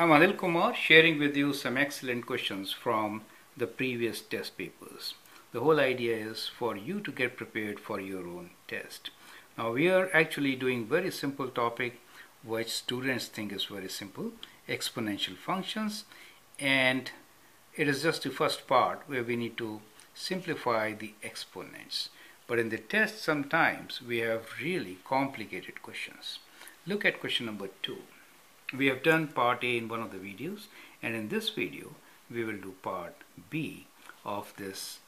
I'm Anil Kumar, sharing with you some excellent questions from the previous test papers. The whole idea is for you to get prepared for your own test. Now we are actually doing very simple topic which students think is very simple, exponential functions, and it is just the first part where we need to simplify the exponents. But in the test sometimes we have really complicated questions. Look at question number 2. We have done part A in one of the videos, and in this video we will do part B of this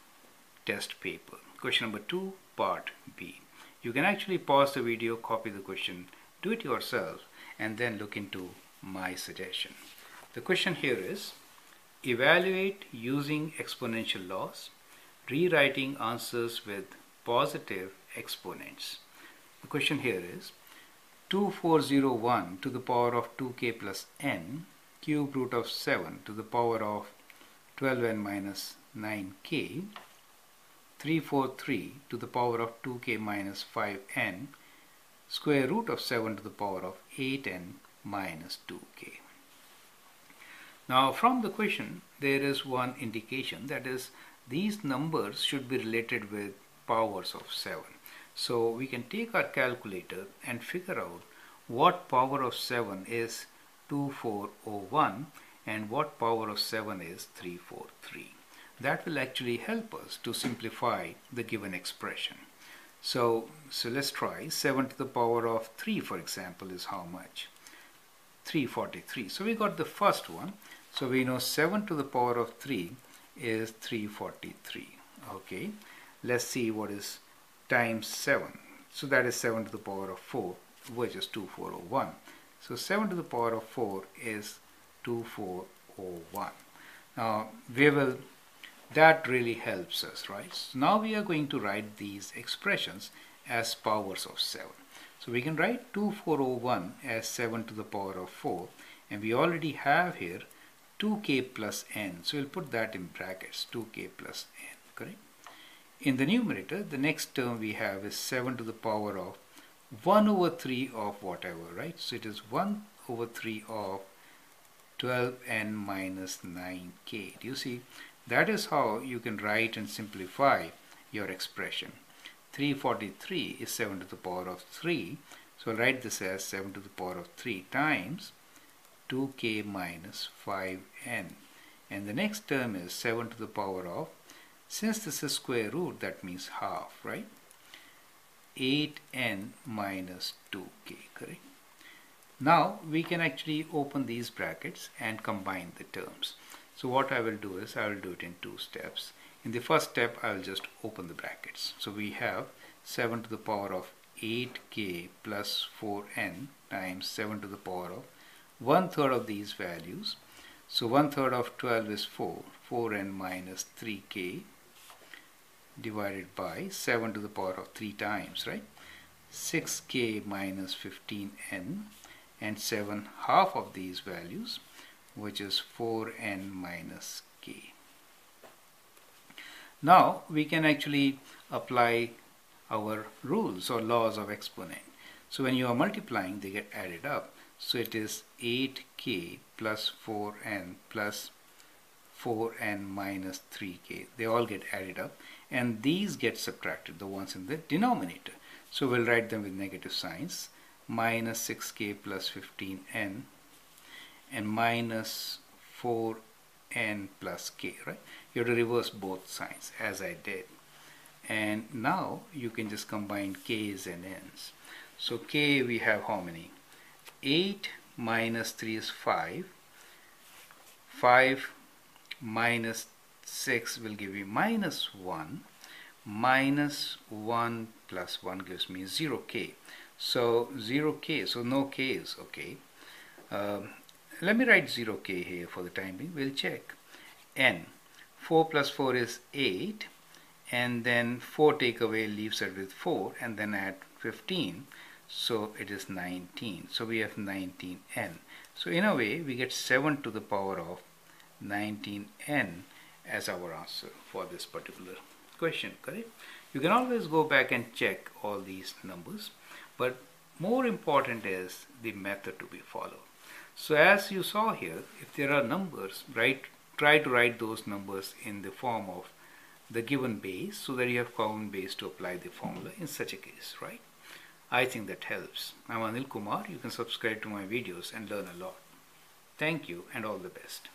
test paper. Question number 2, part B. You can actually pause the video, copy the question, do it yourself, and then look into my suggestion. The question here is, evaluate using exponential laws, rewriting answers with positive exponents. The question here is, 2401 to the power of 2k plus n cube root of 7 to the power of 12n minus 9k, 343 to the power of 2k minus 5n square root of 7 to the power of 8n minus 2k. Now from the question there is one indication, that is, these numbers should be related with powers of 7. So we can take our calculator and figure out what power of 7 is 2401 and what power of 7 is 343. That will actually help us to simplify the given expression. So let's try 7 to the power of 3, for example, is how much? 343. So we got the first one. So we know 7 to the power of 3 is 343. Okay, let's see what is times 7. So that is 7 to the power of 4, which is 2401. So 7 to the power of 4 is 2401. Now that really helps us, right? So now we are going to write these expressions as powers of 7. So we can write 2401 as 7 to the power of 4, and we already have here 2k plus n. So we'll put that in brackets, 2k plus n, correct? In the numerator, the next term we have is 7 to the power of 1 over 3 of whatever, right? So it is 1 over 3 of 12n minus 9k. Do you see? That is how you can write and simplify your expression. 343 is 7 to the power of 3. So I'll write this as 7 to the power of 3 times 2k minus 5n. And the next term is 7 to the power of, since this is square root, that means half, right? 8n minus 2k, correct? Now we can actually open these brackets and combine the terms. So what I will do is, I will do it in two steps. In the first step, I will just open the brackets. So we have 7 to the power of 8k plus 4n times 7 to the power of 1/3 of these values. So 1/3 of 12 is 4, 4n minus 3k, divided by 7 to the power of 3 times, right? 6k minus 15n, and 7/2 of these values, which is 4n minus k. Now we can actually apply our rules or laws of exponent. So when you are multiplying, they get added up. So it is 8k plus 4n plus 4n minus 3k. They all get added up, and these get subtracted, the ones in the denominator. So we'll write them with negative signs. Minus 6k plus 15n and minus 4n plus k, right? You have to reverse both signs, as I did. And now you can just combine k's and n's. So k, we have how many? 8 minus 3 is 5. 5 minus 6 will give you minus 1. Minus 1 plus 1 gives me 0k. So 0k, so no k's, okay. Let me write 0k here for the time being. We'll check. N. 4 plus 4 is 8. And then 4 take away leaves it with 4. And then add 15. So it is 19. So we have 19n. So in a way, we get 7 to the power of 19n as our answer for this particular question, correct? You can always go back and check all these numbers, but more important is the method to be followed. So as you saw here, if there are numbers, try to write those numbers in the form of the given base so that you have common base to apply the formula in such a case, right? I think that helps. I'm Anil Kumar. You can subscribe to my videos and learn a lot. Thank you and all the best.